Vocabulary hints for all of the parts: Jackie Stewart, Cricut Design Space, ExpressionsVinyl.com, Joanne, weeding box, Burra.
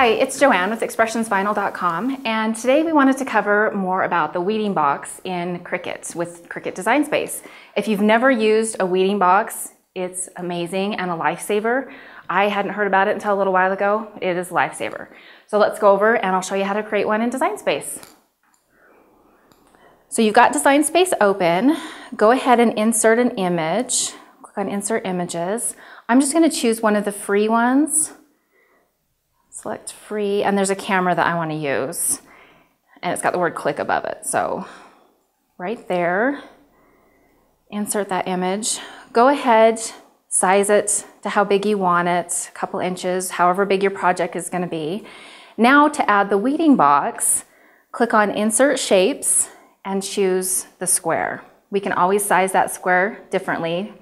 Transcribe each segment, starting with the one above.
Hi, it's Joanne with ExpressionsVinyl.com, and today we wanted to cover more about the weeding box in Cricut with Cricut Design Space. If you've never used a weeding box, it's amazing and a lifesaver. I hadn't heard about it until a little while ago. It is a lifesaver. So let's go over and I'll show you how to create one in Design Space. So you've got Design Space open. Go ahead and insert an image. Click on Insert Images. I'm just going to choose one of the free ones. Select free, and there's a camera that I want to use, and it's got the word click above it. So right there, insert that image. Go ahead, size it to how big you want it, a couple inches, however big your project is going to be. Now to add the weeding box, click on Insert Shapes and choose the square. We can always size that square differently.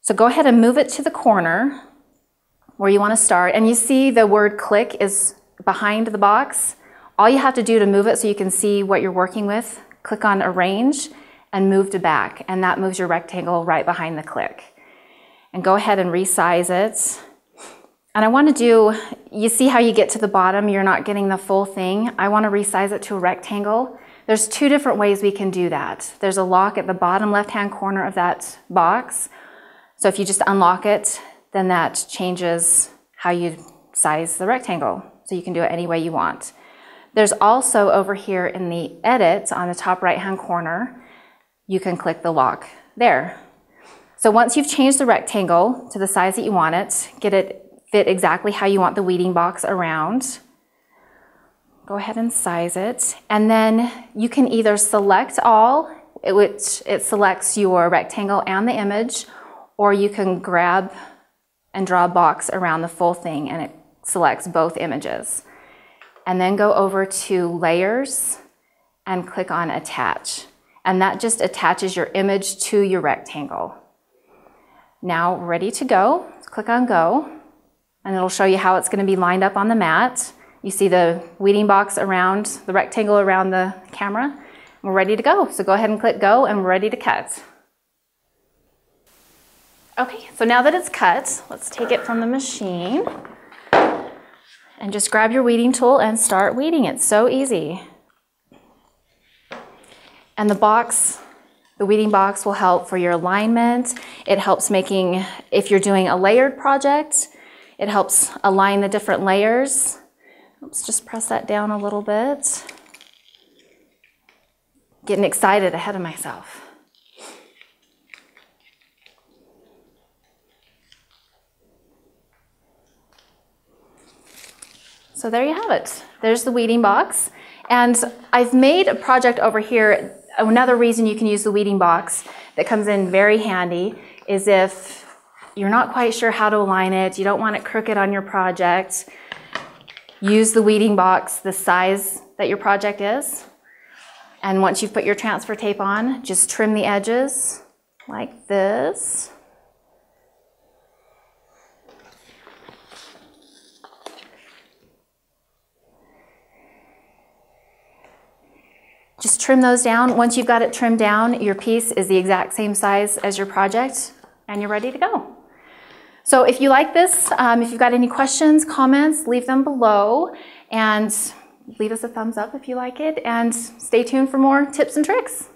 So go ahead and move it to the corner where you want to start, and you see the word click is behind the box. All you have to do to move it so you can see what you're working with, click on Arrange and move to back, and that moves your rectangle right behind the click. And go ahead and resize it. And I want to do, you see how you get to the bottom, you're not getting the full thing. I want to resize it to a rectangle. There's two different ways we can do that. There's a lock at the bottom left-hand corner of that box. So if you just unlock it, then that changes how you size the rectangle. So you can do it any way you want. There's also over here in the edit on the top right-hand corner, you can click the lock there. So once you've changed the rectangle to the size that you want it, get it fit exactly how you want the weeding box around, go ahead and size it. And then you can either select all, which it selects your rectangle and the image, or you can grab and draw a box around the full thing, and it selects both images. And then go over to Layers and click on Attach. And that just attaches your image to your rectangle. Now ready to go, click on Go, and it'll show you how it's going to be lined up on the mat. You see the weeding box around, the rectangle around the camera. We're ready to go, so go ahead and click Go, and we're ready to cut. Okay, so now that it's cut, let's take it from the machine and just grab your weeding tool and start weeding. It's so easy. And the box, the weeding box will help for your alignment. It helps making, if you're doing a layered project, it helps align the different layers. Let's just press that down a little bit. Getting excited ahead of myself. So there you have it. There's the weeding box. And I've made a project over here. Another reason you can use the weeding box that comes in very handy is if you're not quite sure how to align it, you don't want it crooked on your project, use the weeding box the size that your project is. And once you've put your transfer tape on, just trim the edges like this. Just trim those down. Once you've got it trimmed down, your piece is the exact same size as your project, and you're ready to go. So if you like this, if you've got any questions, comments, leave them below, and leave us a thumbs up if you like it, and stay tuned for more tips and tricks.